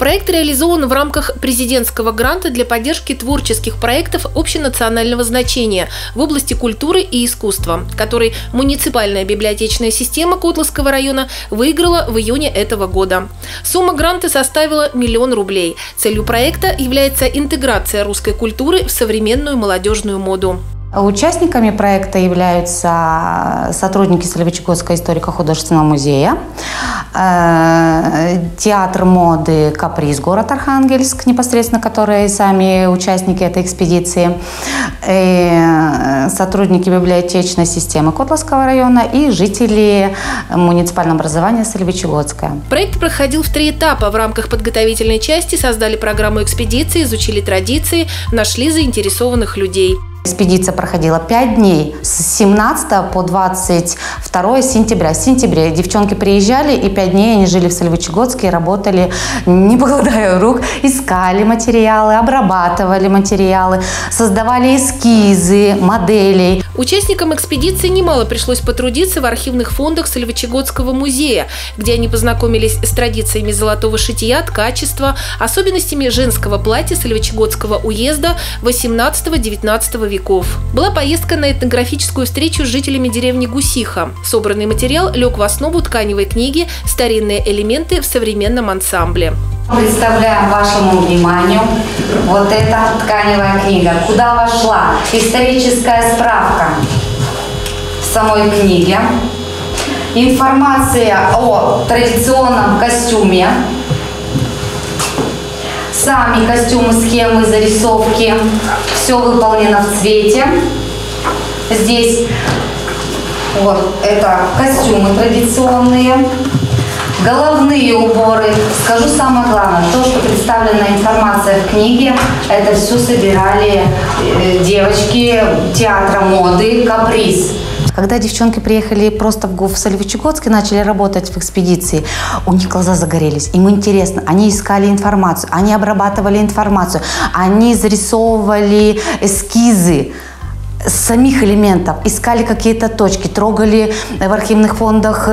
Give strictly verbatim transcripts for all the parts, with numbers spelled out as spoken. Проект реализован в рамках президентского гранта для поддержки творческих проектов общенационального значения в области культуры и искусства, который муниципальная библиотечная система Котласского района выиграла в июне этого года. Сумма гранта составила миллион рублей. Целью проекта является интеграция русской культуры в современную молодежную моду. Участниками проекта являются сотрудники Сольвычегодского историко-художественного музея, театр моды «Каприз», город Архангельск, непосредственно которые сами участники этой экспедиции, сотрудники библиотечной системы Котласского района и жители муниципального образования Сольвычегодское. Проект проходил в три этапа. В рамках подготовительной части создали программу экспедиции, изучили традиции, нашли заинтересованных людей. Экспедиция проходила пять дней, с семнадцатого по двадцать второе сентября. В сентябре девчонки приезжали, и пять дней они жили в Сольвычегодске, работали, не покладая рук, искали материалы, обрабатывали материалы, создавали эскизы, моделей. Участникам экспедиции немало пришлось потрудиться в архивных фондах Сольвычегодского музея, где они познакомились с традициями золотого шитья, ткачества, особенностями женского платья Сольвычегодского уезда восемнадцатого-девятнадцатого века. Веков. Была поездка на этнографическую встречу с жителями деревни Гусиха. Собранный материал лег в основу тканевой книги «Старинные элементы в современном ансамбле». Представляем вашему вниманию вот эта тканевая книга. Куда вошла историческая справка в самой книге, информация о традиционном костюме, сами костюмы, схемы, зарисовки, все выполнено в цвете. Здесь вот это костюмы традиционные, головные уборы. Скажу самое главное, то, что представлена информация в книге, это все собирали девочки театра моды «Каприз». Когда девчонки приехали просто в Сольвычегодск и начали работать в экспедиции, у них глаза загорелись, им интересно, они искали информацию, они обрабатывали информацию, они зарисовывали эскизы самих элементов, искали какие-то точки, трогали в архивных фондах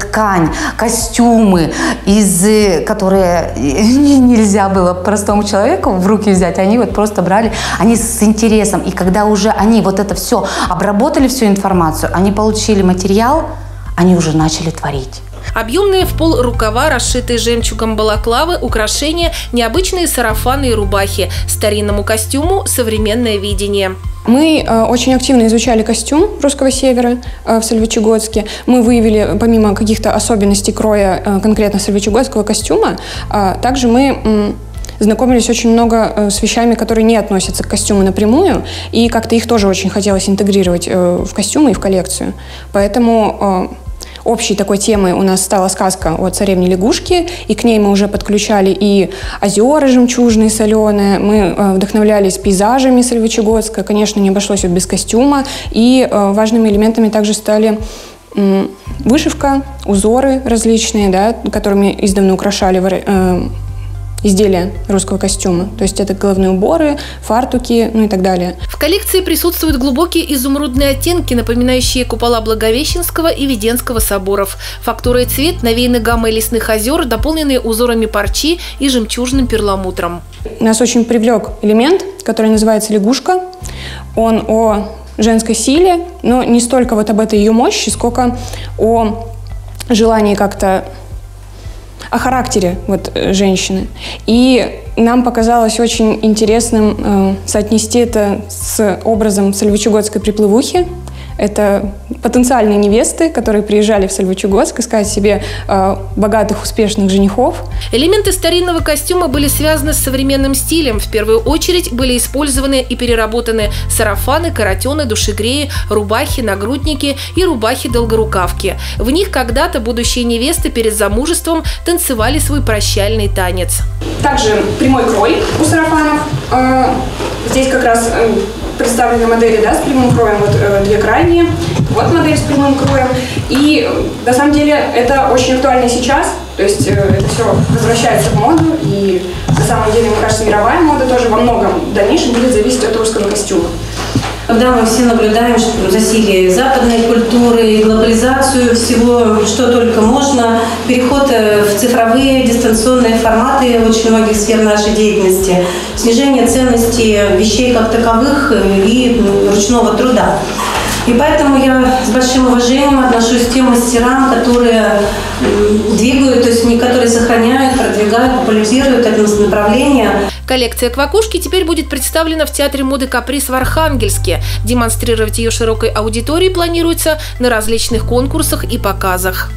ткань, костюмы, из, которые нельзя было простому человеку в руки взять, они вот просто брали, они с интересом. И когда уже они вот это все обработали, всю информацию, они получили материал, они уже начали творить. Объемные в пол рукава, расшитые жемчугом балаклавы, украшения, необычные сарафаны и рубахи. Старинному костюму современное видение. Мы э, очень активно изучали костюм русского севера э, в Сольвычегодске. Мы выявили, помимо каких-то особенностей кроя э, конкретно сольвычегодского костюма, э, также мы э, знакомились очень много э, с вещами, которые не относятся к костюму напрямую, и как-то их тоже очень хотелось интегрировать э, в костюмы и в коллекцию. Поэтому... Э, Общей такой темой у нас стала сказка о царевне лягушке, и к ней мы уже подключали и озера жемчужные, соленые. Мы вдохновлялись пейзажами Сольвычегодска, конечно, не обошлось без костюма, и важными элементами также стали вышивка, узоры различные, да, которыми издавна украшали изделия русского костюма. То есть это головные уборы, фартуки, ну и так далее. В коллекции присутствуют глубокие изумрудные оттенки, напоминающие купола Благовещенского и Веденского соборов. Фактура и цвет навеяны гаммой лесных озер, дополненные узорами парчи и жемчужным перламутром. Нас очень привлек элемент, который называется лягушка. Он о женской силе, но не столько вот об этой ее мощи, сколько о желании как-то... о характере вот, женщины. И нам показалось очень интересным э, соотнести это с образом сольвычегодской приплывухи. Это потенциальные невесты, которые приезжали в Сольвычегодск искать себе э, богатых, успешных женихов. Элементы старинного костюма были связаны с современным стилем. В первую очередь были использованы и переработаны сарафаны, каратены, душегреи, рубахи, нагрудники и рубахи-долгорукавки. В них когда-то будущие невесты перед замужеством танцевали свой прощальный танец. Также прямой крой у сарафанов. Э, здесь как раз... Э, представлены модели, да, с прямым кроем, вот э, две крайние, вот модель с прямым кроем. И э, на самом деле это очень актуально сейчас, то есть э, это все возвращается в моду, и на самом деле, мне кажется, мировая мода тоже во многом в дальнейшем будет зависеть от русского костюма. когда мы все наблюдаем засилие западной культуры, глобализацию всего, что только можно, переход в цифровые дистанционные форматы очень многих сфер нашей деятельности, снижение ценности вещей как таковых и ручного труда. И поэтому я с большим уважением отношусь к тем мастерам, которые двигают, то есть не которые сохраняют, продвигают, популяризируют это направление. Коллекция «Квакушки» теперь будет представлена в Театре моды «Каприз» в Архангельске. Демонстрировать ее широкой аудитории планируется на различных конкурсах и показах.